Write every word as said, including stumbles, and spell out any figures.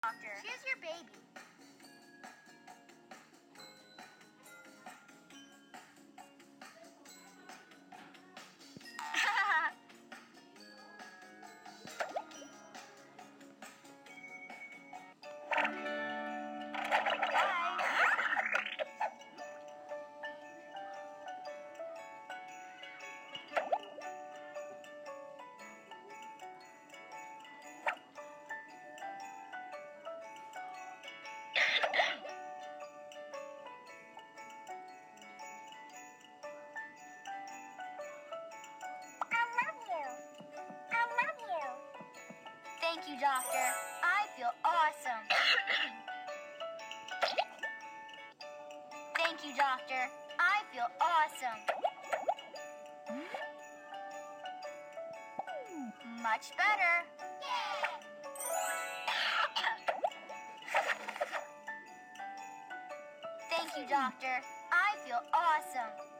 Doctor. Here's your baby. Thank you, Doctor. I feel awesome. Thank you, Doctor. I feel awesome. Hmm? Much better. Yay! Thank you, Doctor. I feel awesome.